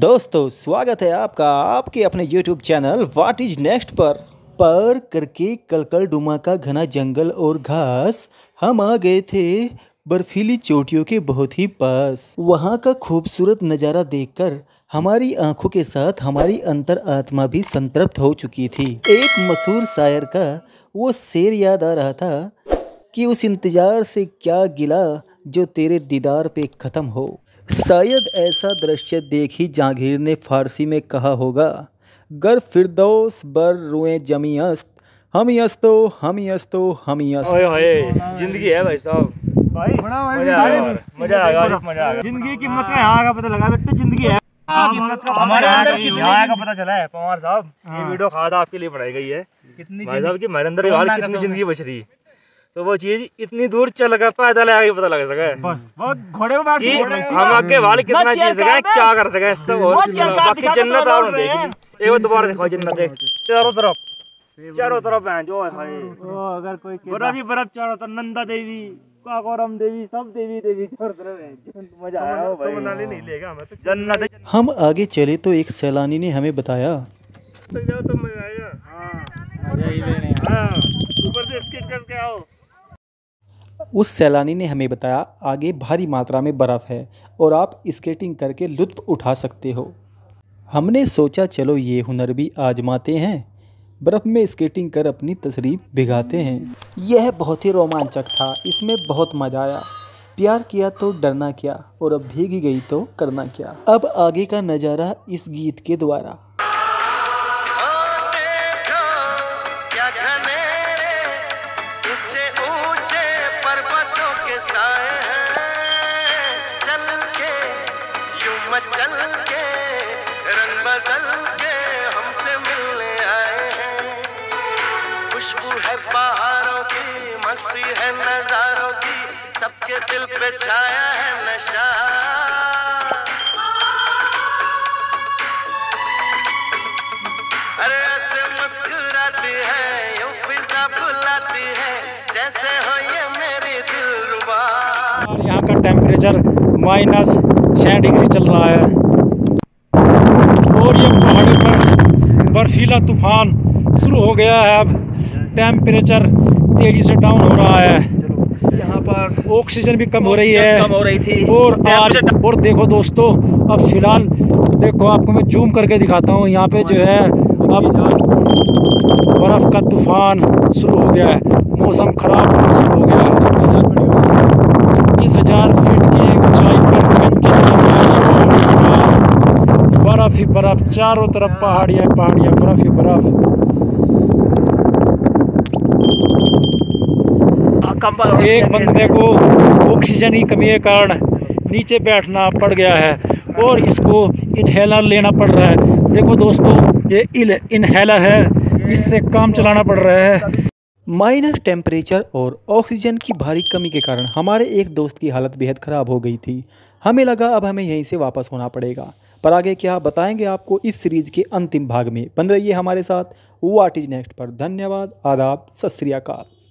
दोस्तों स्वागत है आपका आपके अपने YouTube channel what is next पर करके कलकल डुमा का घना जंगल और घास। हम आ गए थे बर्फीली चोटियों के बहुत ही पास। वहाँ का खूबसूरत नज़ारा देखकर हमारी आंखों के साथ हमारी अंतर आत्मा भी संतृप्त हो चुकी थी। एक मशहूर शायर का वो शेर याद आ रहा था कि उस इंतज़ार से क्या गिला जो तेरे दीदार पे ख़त्म हो। शायद ऐसा दृश्य देख ही जहांगीर ने फारसी में कहा होगा, गर फिरदौस बर रुए जमी अस्त हमी अस्तो हमी अस्तो हमी अस्त। जिंदगी है भाई साहब, मजा आएगा। जिंदगी की मत का पता लगा बेटा, जिंदगी है हमारे अंदर की का पता चला है। पंवार साहब ये वीडियो खास आपके लिए बनाई गई है। कितनी भाई साहब की हमारे अंदर कितनी जिंदगी बच रही है, तो वो चीज इतनी दूर चल गया पैदल आगे पता लग सका है। बस बहुत घोड़े पे बैठ के हम आगे वाले कितना चीज सके क्या कर सके। इस तो बाकी जन्नत और देख, एक दोबारा दिखाओ जन्नत देख। चारों तरफ हैं जो है ओ अगर कोई बर्फ चारों तरफ, नंदा देवी, काकोरम देवी, सब देवी चारों तरफ हैं। मजा आया भाई, मनाली नहीं लेगा हमें तो जन्नत। हम आगे चले तो एक सैलानी ने हमें बताया, तो मजा आएगा। हां ऊपर से स्केट करके आओ। उस सैलानी ने हमें बताया आगे भारी मात्रा में बर्फ़ है और आप स्केटिंग करके लुत्फ़ उठा सकते हो। हमने सोचा चलो ये हुनर भी आजमाते हैं, बर्फ़ में स्केटिंग कर अपनी तसरीफ भिगाते हैं। यह बहुत ही रोमांचक था, इसमें बहुत मज़ा आया। प्यार किया तो डरना क्या, और अब भीगी गई तो करना क्या। अब आगे का नज़ारा इस गीत के द्वारा। चल के रंग बदल के हमसे मिलने आए हैं, खुशबू है पहाड़ों की, मस्ती है नजारों की, सबके दिल पे छाया है नशा। अरे ऐसे मुस्कुराती है, यूं फिजा बुलाती है, जैसे हो ये मेरी दिलरुबा। यहाँ का टेम्परेचर -6 डिग्री चल रहा है और ये पहाड़ों पर बर्फीला तूफान शुरू हो गया है। अब टेम्परेचर तेजी से डाउन हो रहा है, यहाँ पर ऑक्सीजन भी कम हो रही थी और देखो दोस्तों, अब फिलहाल देखो आपको मैं जूम करके दिखाता हूँ। यहाँ पे जो है अब बर्फ़ का तूफान शुरू हो गया है, मौसम ख़राब होना शुरू हो गया है। 20,000 फीट की ऊँचाई पर बर्फ ही बर्फ, चारों तरफ पहाड़ियाँ, बर्फ ही बर्फ। एक बंदे को ऑक्सीजन की कमी के कारण नीचे बैठना पड़ गया है और इसको इनहेलर लेना पड़ रहा है। देखो दोस्तों ये इनहेलर है, इससे काम चलाना पड़ रहा है। माइनस टेम्परेचर और ऑक्सीजन की भारी कमी के कारण हमारे एक दोस्त की हालत बेहद ख़राब हो गई थी। हमें लगा अब हमें यहीं से वापस होना पड़ेगा, पर आगे क्या बताएंगे आपको इस सीरीज़ के अंतिम भाग में। बन रहिए हमारे साथ वाट इज नेक्स्ट पर। धन्यवाद, आदाब, सत श्री अकाल।